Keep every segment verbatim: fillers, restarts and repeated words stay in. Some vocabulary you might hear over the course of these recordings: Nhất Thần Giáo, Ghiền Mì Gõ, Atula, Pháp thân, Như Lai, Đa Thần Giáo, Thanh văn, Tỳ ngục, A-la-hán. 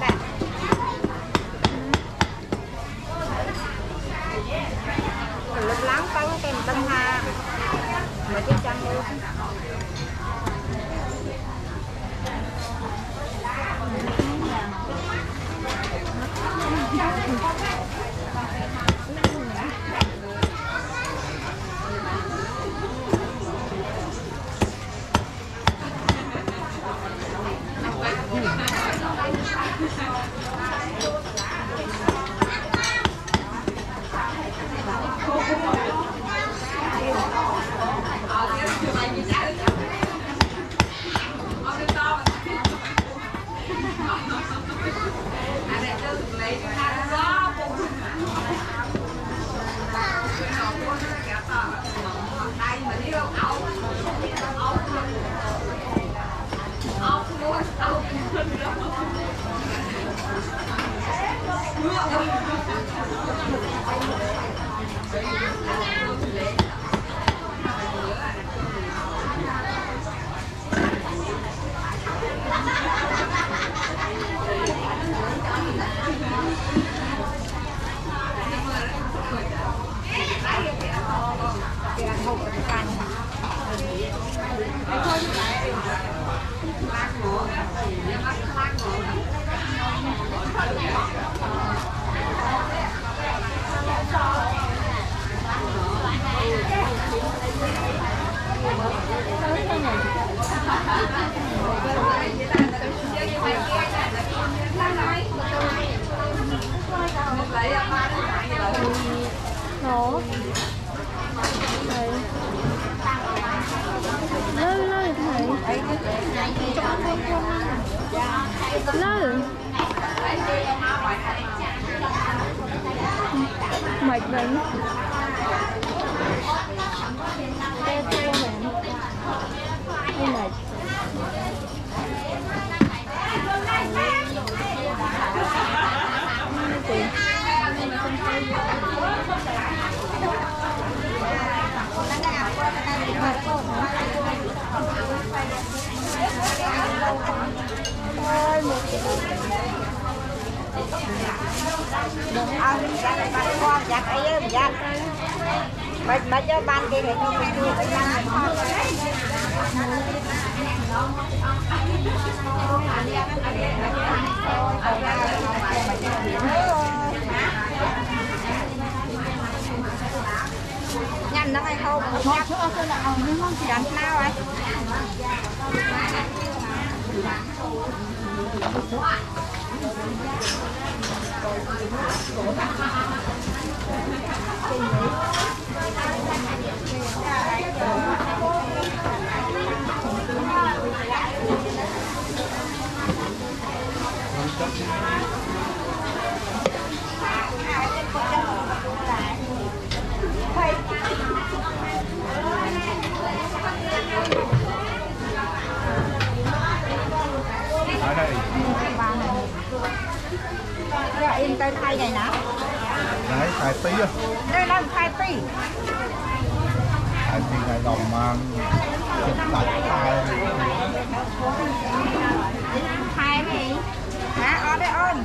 ta. Lúc lắm có cái kem tân ha. Mà cái chăn luôn. Mệt lắm. Tê tê mệt. Tê mệt. Ôi, một đừng ăn ra là bạn con giặt ấy giặt bật bật cho ban kia để cho mình đi bánh ăn nhanh lắm hay không giặt giặt nào ấy ở đây in tên thay này nè. Đấy, thay tí rồi. Đây là thay tí. Thay tí này đồng mà chụp đặt thay. Thay này. Hả, ở đây ơn.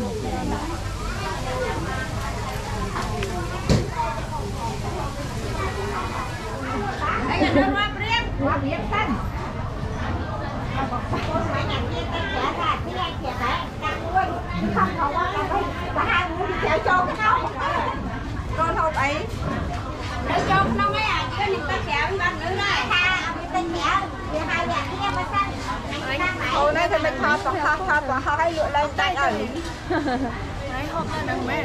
một cái nữa. Anh là nó hoa priêm, hoa priêm xanh. Không không có cái đấy, cả hai muốn đi chơi cho cái đó. Con hộp ấy. Thì mình thọt thọt thọt thọt thọt hay lụa lên tay ẩn đấy không ăn được mấy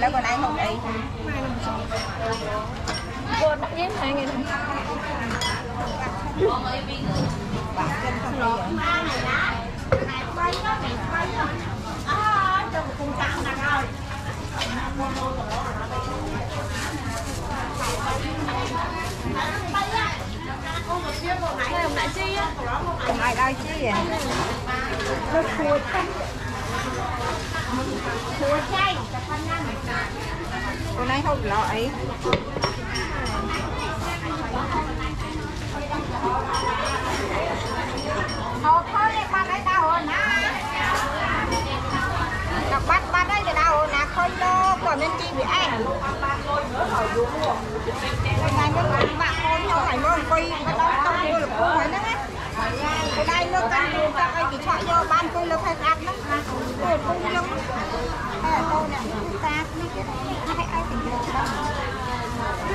là còn anh không ấy bột đã nhét hai người ai đây chứ vậy? Nó cua chanh, cua chay. Hôm nay không lo ấy. Thôi thôi ba đây đau hồn á. Đập bắt ba đây thì đau hồn á khơi lo còn nên chi bị ăn. Hôm nay nó bạn bạn thôi nhau phải mong quay bắt đầu tao mua được không phải nữa đấy. Cái đây nó canh luôn các anh chỉ chọn vô ban tôi lơ phải ăn lắm, tôi cũng lắm. Đây là tôi nè, chúng ta cái này ai tỉnh được không? Cái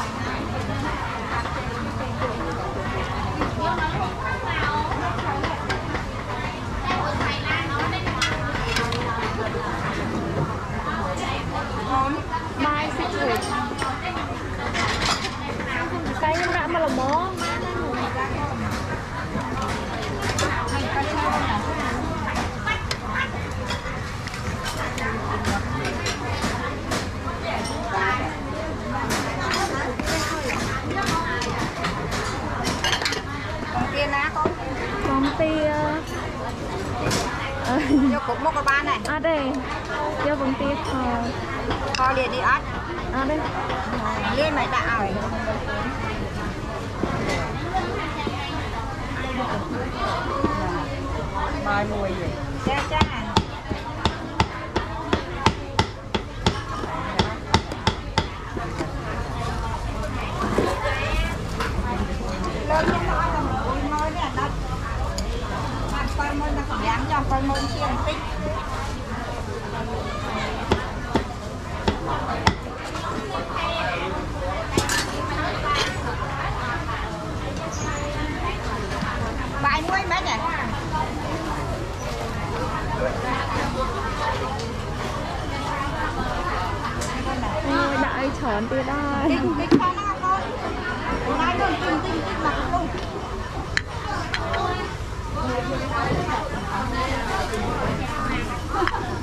Vô cục một cái ban này. À đây. Vô vùng tia thò. Thò liền đi ắt. À đây. Lên mày đã rồi. Bài mùi gì? Cha cha. Lên cho nó ăn một nói nè đất. Con môn ta còn dám cho con môn chiên tích. Bài muối mấy nhỉ? Ôi đại tròn từ đây. Tinh tinh con nó con. Đái con tinh tinh tinh mặt luôn.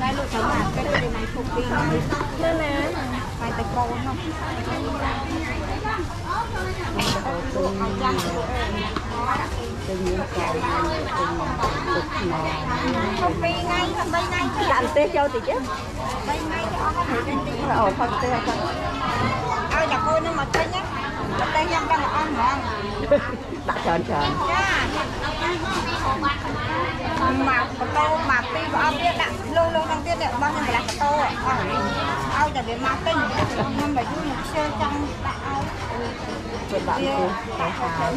Đây lụa trắng à, cái đôi này thuộc pin lên này, phải tạch bò không? Không pin ngay, không pin ngay. Cái lạnh tê châu thì chứ. Pin ngay cái ông có thể pin pin là ổn không tê không? Ai đặt cô nó mà tê nhá, tê nhâm đang là ăn mà. Đã chọn chọn. Mà tô mà ti và biết đã lâu lâu đang tiết niệm bao nhiêu là tô ạ, ao để mà tinh nhưng mà vui chơi trong đã ao, chuyện bạn cô cái hàng,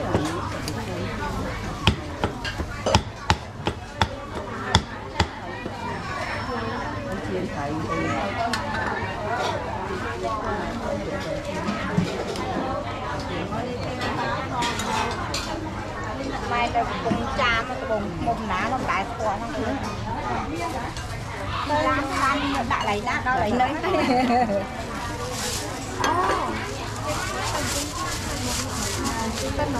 đây cùng cha mà cùng một lá nó đại quả nó cứ lá ăn đại lấy lá đó lấy lấy tên nó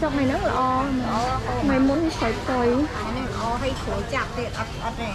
Trong này nắng lo, mày muốn sấy cối, hay sấy chặt thì ắt ắt này.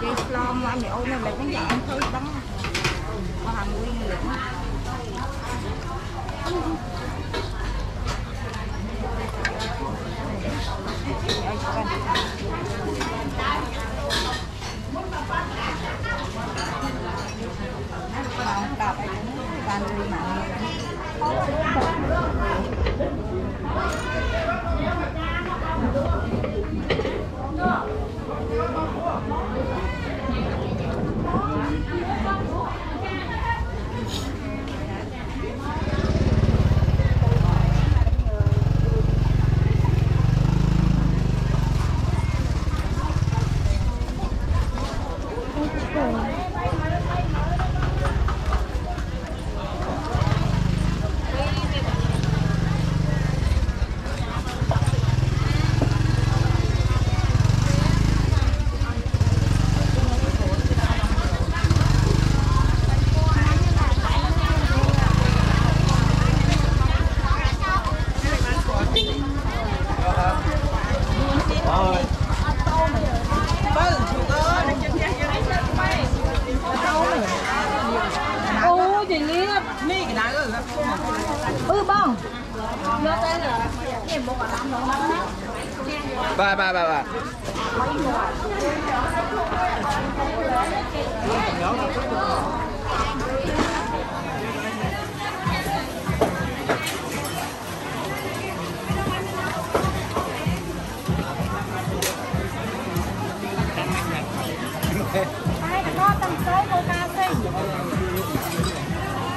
đi lo mà mẹ ôm em bánh dạng thôi bánh mà hàng nguyên liệu ba ba ba ba Hãy subscribe cho kênh Ghiền Mì Gõ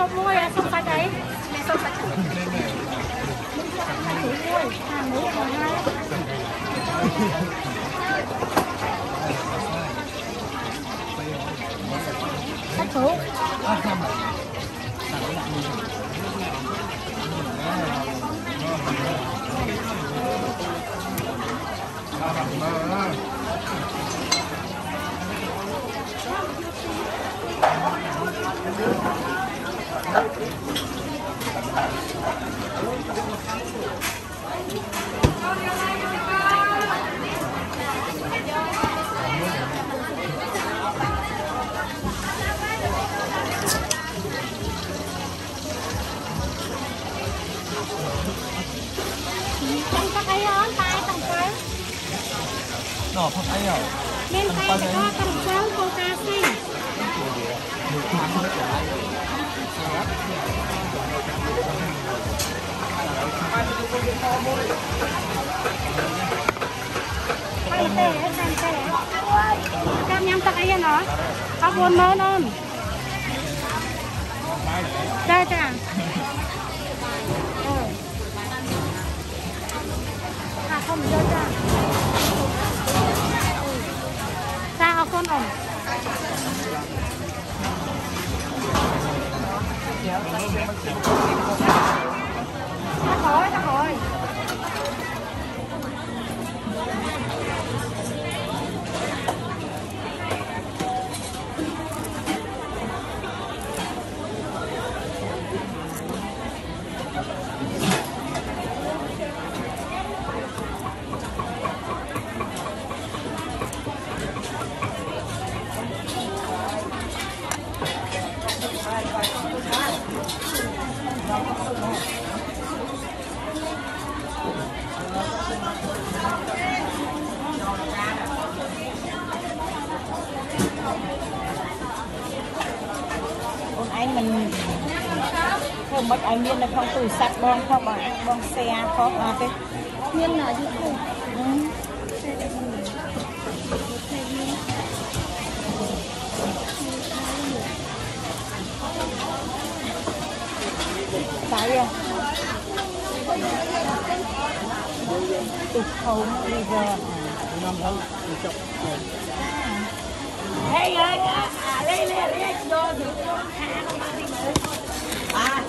xông muối, xông cá cháy, xông cá cháy. Muối muối, hàng muối còn ngay. Cắt số. Hãy subscribe cho kênh Ghiền Mì Gõ để không bỏ lỡ những video hấp dẫn. Con ổn. Đã khỏi, đã khỏi. Mất anh miên là không từ sạch bong không bằng bong xe không à cái miên là gì không phải à tụt hầu bây giờ năm tháng chục hey ơi lấy lấy lấy đồ thử con hàng không ăn gì mới à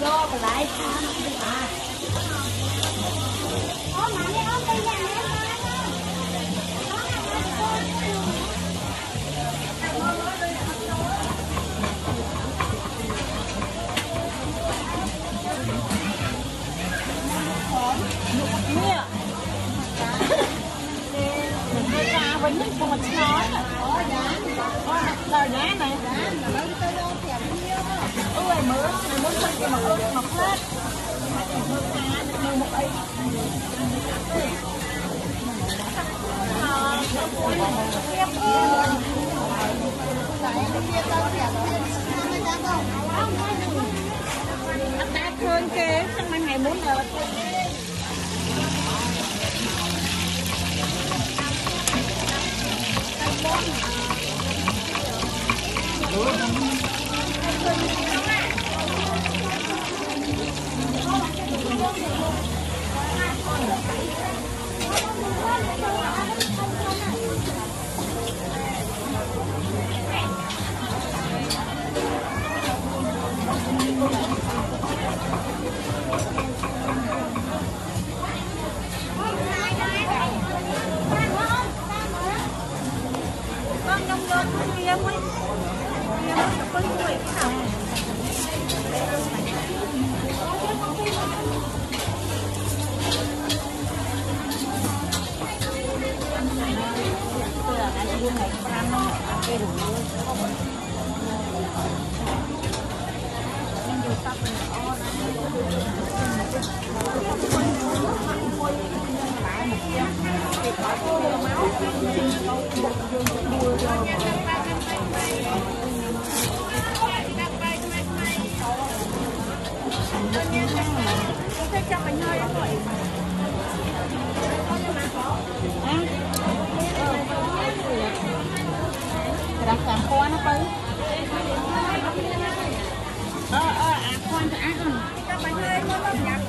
do mà lại tham à có mà đi ôm tay nhà em nha mình ra với những con chó có giá có giá này ơi mớ này muốn chơi cái mà ơi mọc hết một ấy đã thương kê sang ban ngày muốn được Hãy subscribe cho kênh Ghiền Mì Gõ để không bỏ lỡ những video hấp dẫn.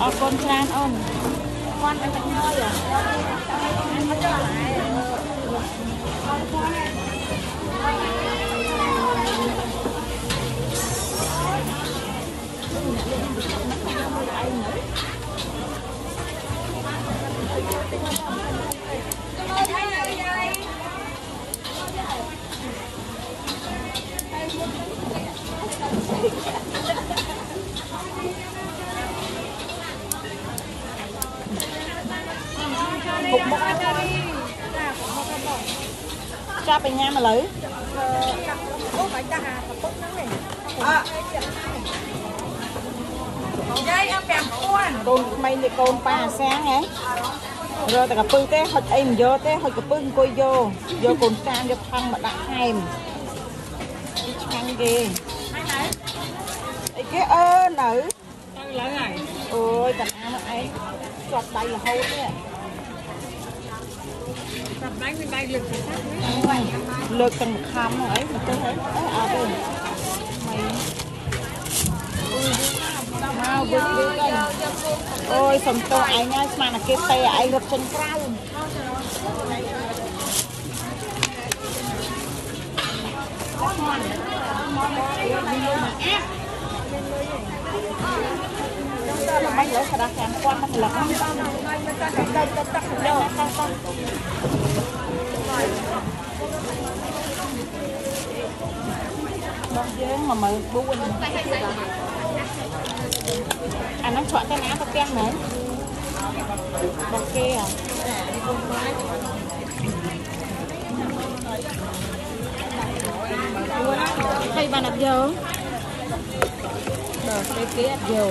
ở con tran ông con ăn bánh hơi à ăn bánh hơi lại con con ra bên nhà mà lấy con mày thì con ba sáng ấy rồi ta gặp bưng té hột em vô té hột gặp bưng coi vô vô cồn sang vô thăng mà đặt hai ăn gì cái ơ nữ ôi tầm ăn mà ấy chọt đây là hôi đấy lực cần một khám ấy mà tôi thấy à đây mày ôi sầm to anh ấy mà là cái tay anh gấp chân cao là mấy lỗ sạt hàng quan năng lực mà mày bố quên anh nó chọn cái ná tao ken đấy bọc kia à cây bàn đập vô đợt cây kia vô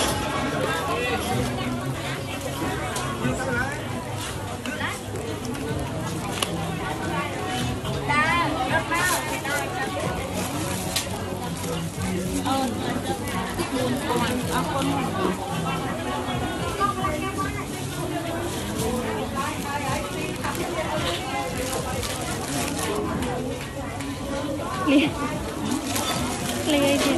Lê Lê chứ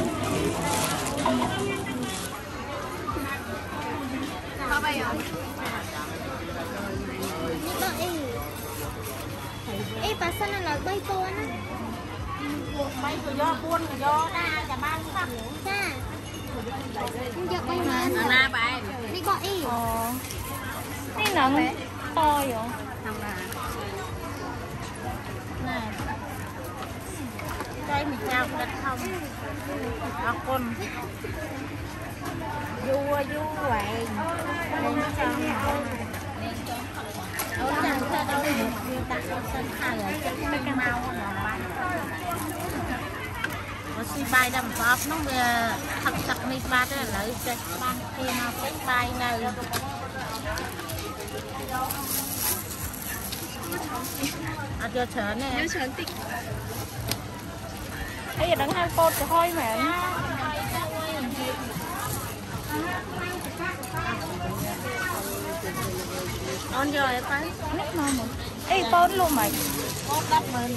sao vậy ạ? Ê bà sao là bay con á bay rồi do buôn rồi do ra chả ban sắp ra không cho bay mà nó na bài đi gọi ý đi nặng to vậy nặng là này đây mình trao đặt không học con vua vua vậy nên trong nên trong đâu chẳng sao đâu người ta đâu sân khai ở cái cái màu nó bay nó si bay đầm phớp nó về thật thật mi ba đó là lợi cái ban kia nó cái bay này à giờ chở nè giờ chở tịt bây giờ đắng hai cột cho thôi mà con rồi phải nét màu một ấy cột luôn mày cột đắt mình